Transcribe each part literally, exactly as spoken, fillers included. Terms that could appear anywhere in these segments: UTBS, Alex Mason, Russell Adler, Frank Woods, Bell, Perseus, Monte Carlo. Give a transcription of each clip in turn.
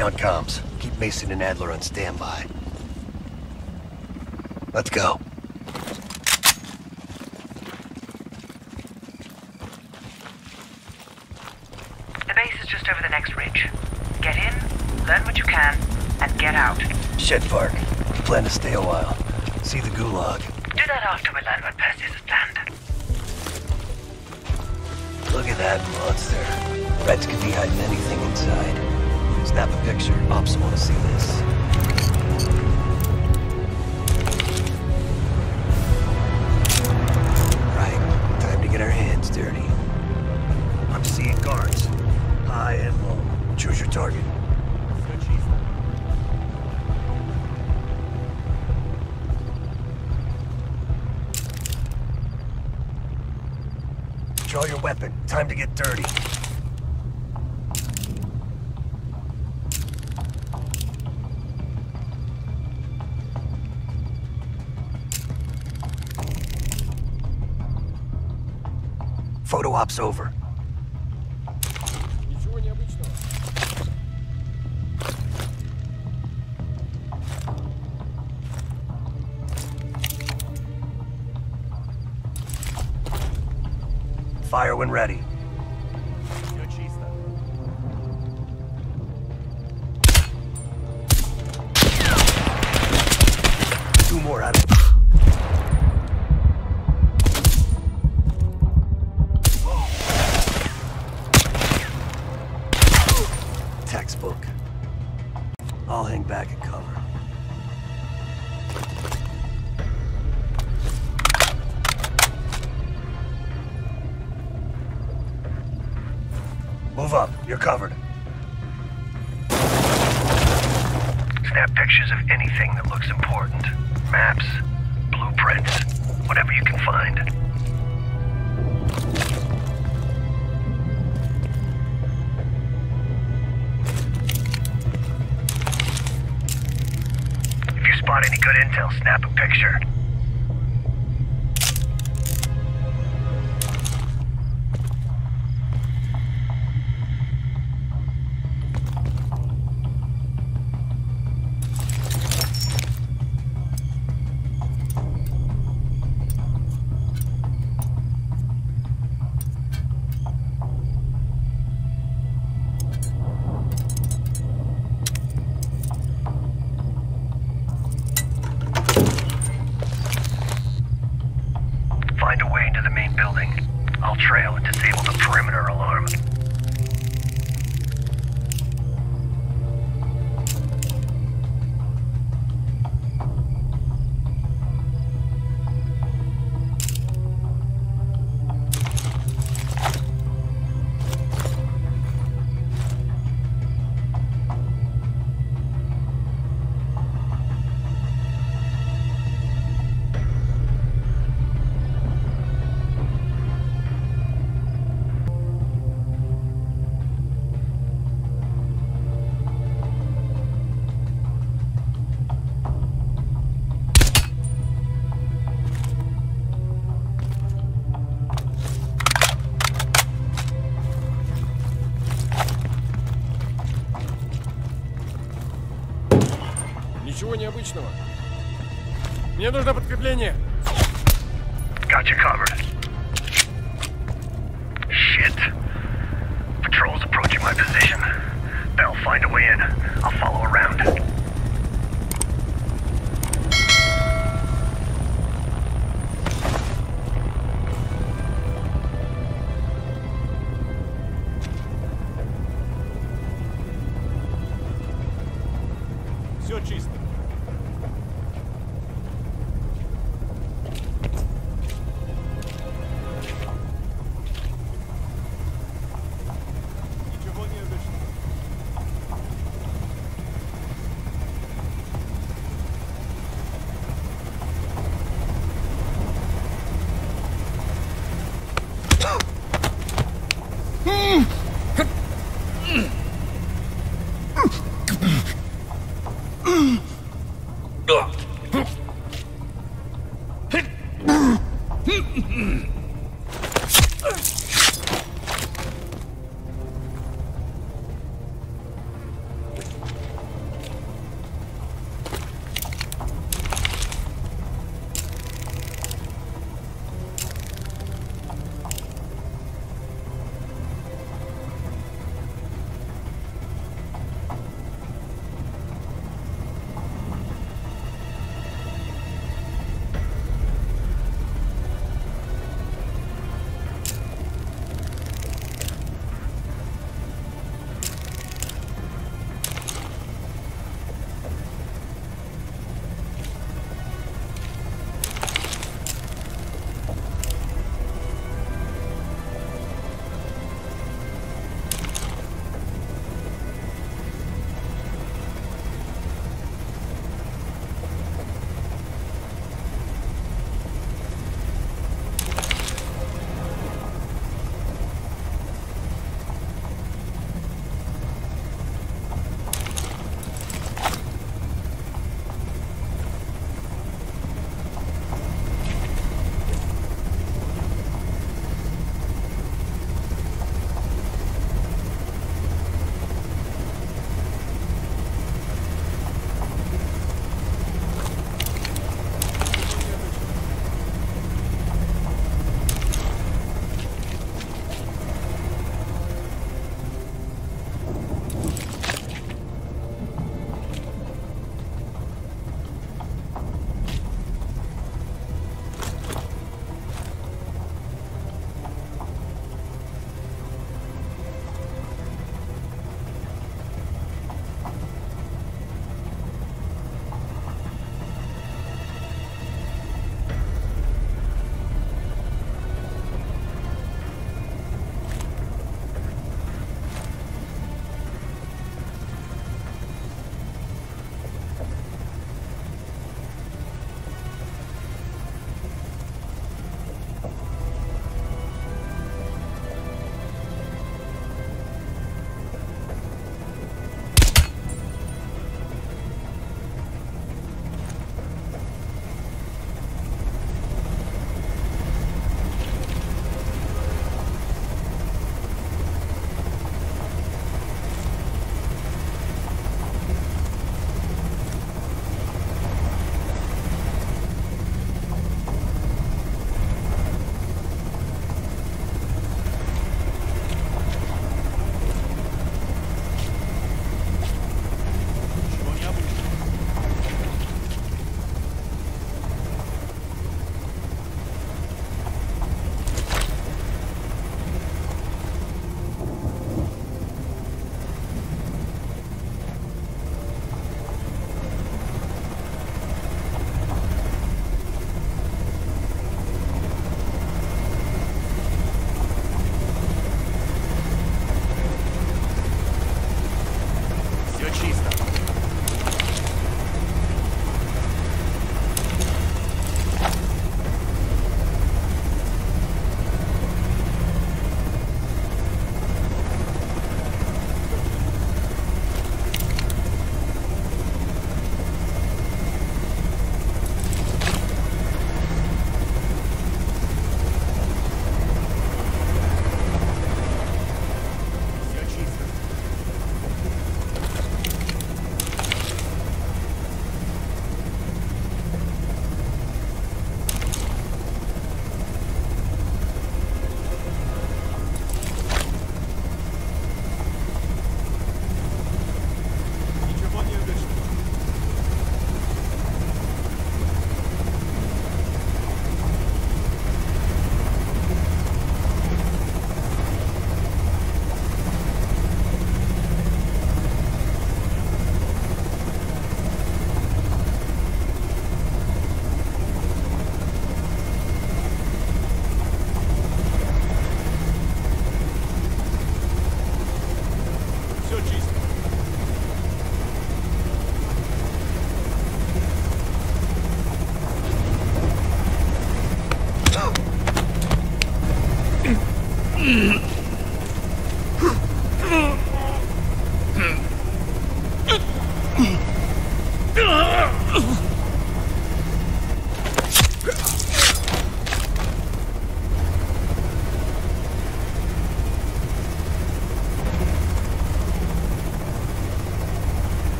Stay on comms. Keep Mason and Adler on standby. Let's go. The base is just over the next ridge. Get in, learn what you can, and get out. Shit, Park. We plan to stay a while. See the gulag. Do that after we learn what Perseus has planned. Look at that monster. Reds could be hiding anything inside. Snap a picture. Ops want to see this. Right. Time to get our hands dirty. I'm seeing guards. High and low. Choose your target. Draw your weapon. Time to get dirty. Photo ops over. Fire when ready. Two more out of it. Textbook. I'll hang back and cover. Move up. You're covered. Snap pictures of anything that looks important. Maps, blueprints, whatever you can find. If you spot any good intel, snap a picture. Ничего необычного. Мне нужно подкрепление. Got you covered. Shit. Patrols approaching my position. Bell, find a way in. I'll follow around. Все чисто.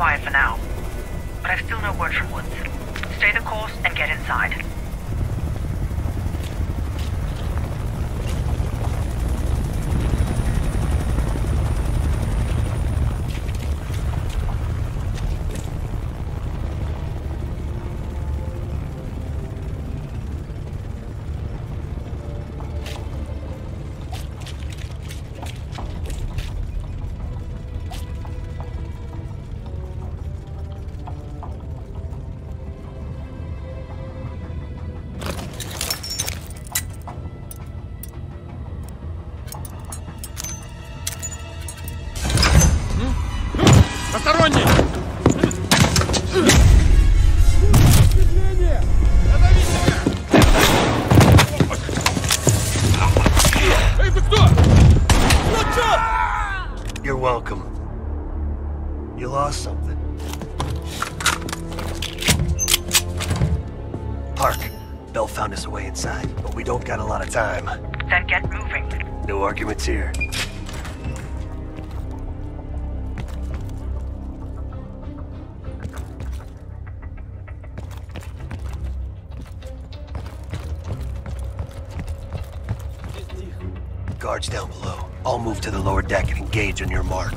quiet for now. But I've still no word from Woods. Stay the course and get inside. Time. Then get moving. No arguments here. Guards down below. I'll move to the lower deck and engage on your mark.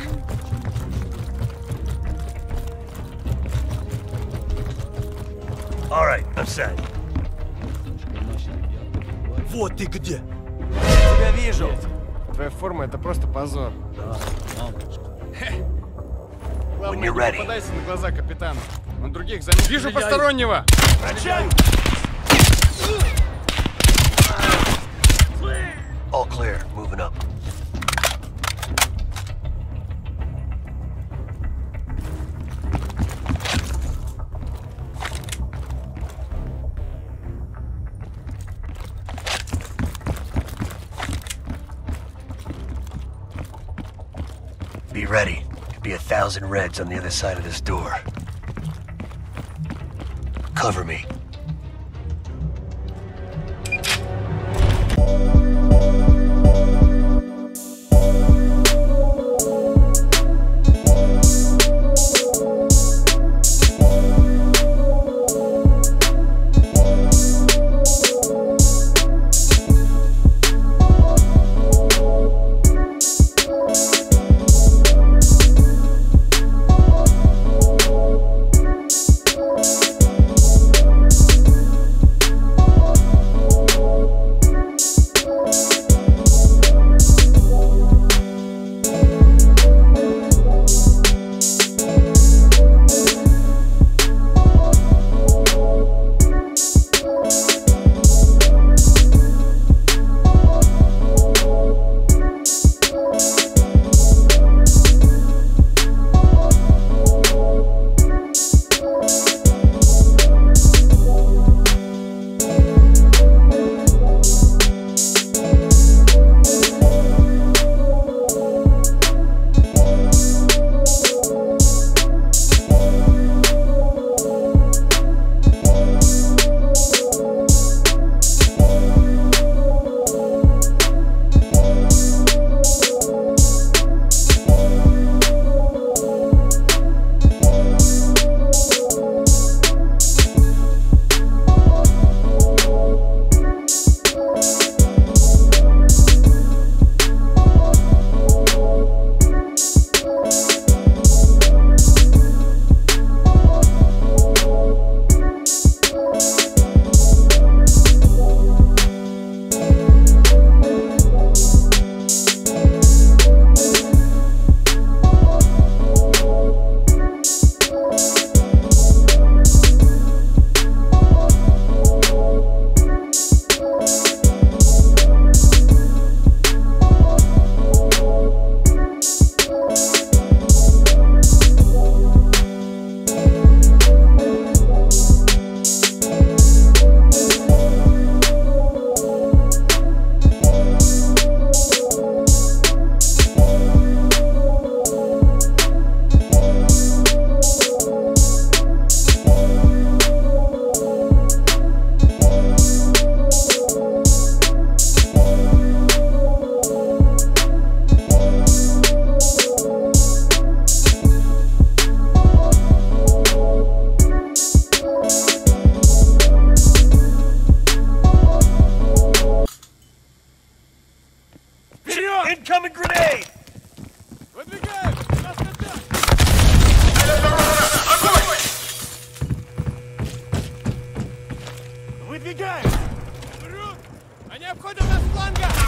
All right, I'm set. Вот ты где! Я тебя вижу! Твоя форма — это просто позор. Да, главное, не попадайся на глаза капитану. Он других заметил. Вижу постороннего! Прощай! All clear. Moving up. Ready. Could be a thousand reds on the other side of this door. Cover me.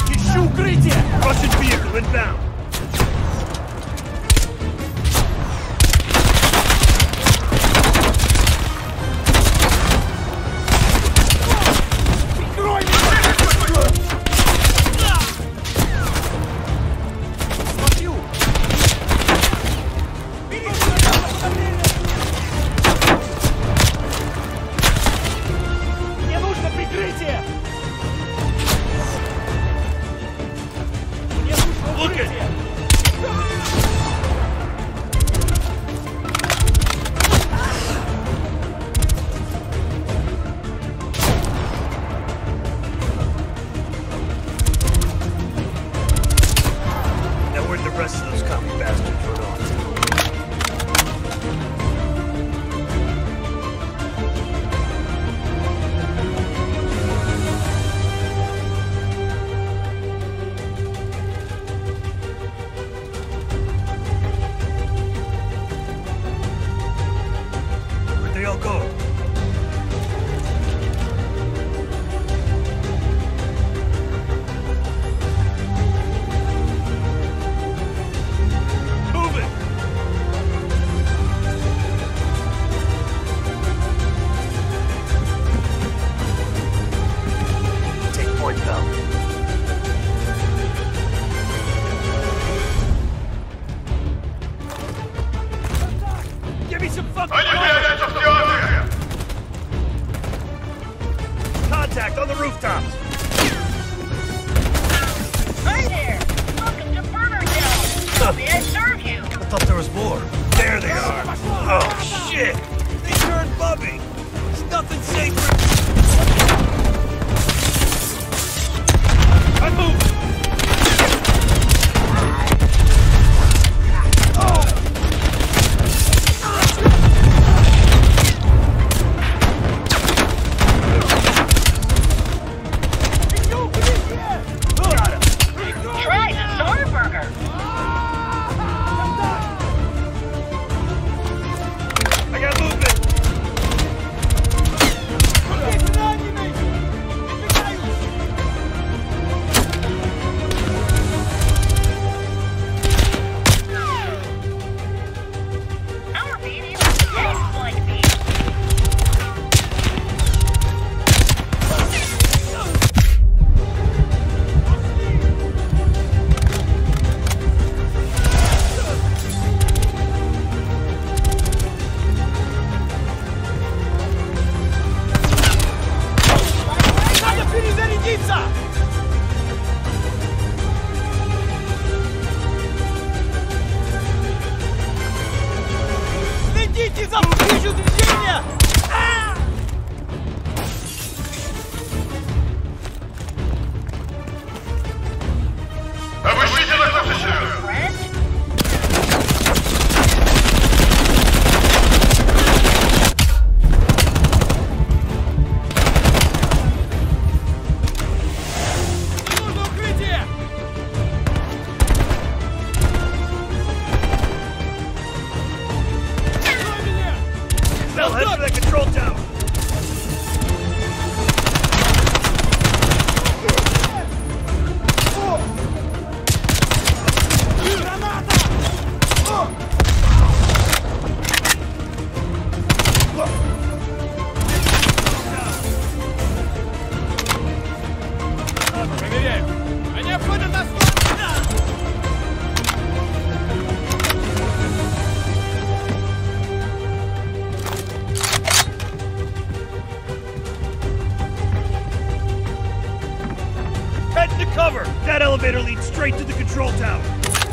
Ищу укрытие! Russian vehicle inbound! Cover! That elevator leads straight to the control tower!